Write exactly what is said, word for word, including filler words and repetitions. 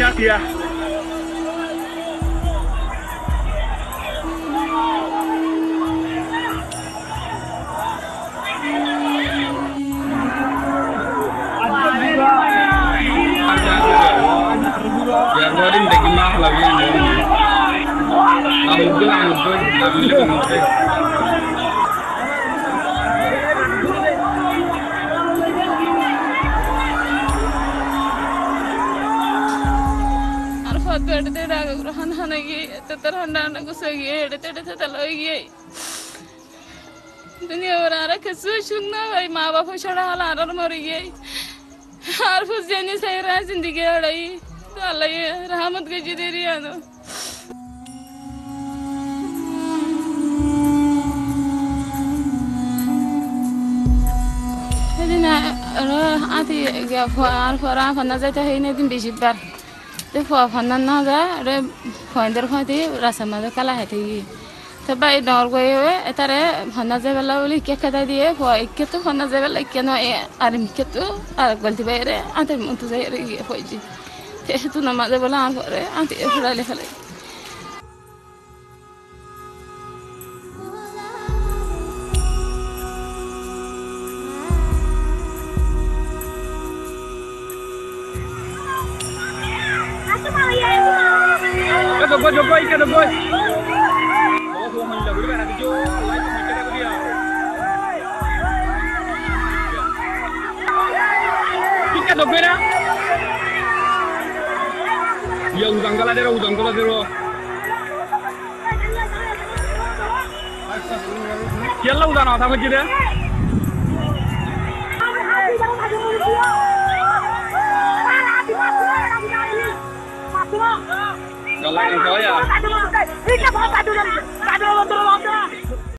क्या किया। दुनिया वाला कसुचुंगना भाई माँ बाप को छोड़ा हाल आरार मर गई हार फुस जानी सही रहा जिंदगी हड़ाई तो अल्लाह ये रहमत की जी दे रही है ना। ये ना रह आती क्या फार फारा फन्ना जाता है इन्हें दिन बीजी पर तो फन्ना ना जा रे फाइंडर फाइंडी रासमल कला है थी तब ये नॉर्वे हुए इतने फन्नज़े वाला वाली क्या कहता दिए वो इक्के तो फन्नज़े वाला इक्के ना आरम के तो आर गलती बाय रे आंटे मुंतु जाय रे ये फौजी ते तू नमाज़े वाला आंट रे आंटे फड़ा ले फले तो बोल जो बोल क्या तो बोल Dobera, dia udang galadera, udang galadera. Siapa udang awak sama kita? Galadera, galadera.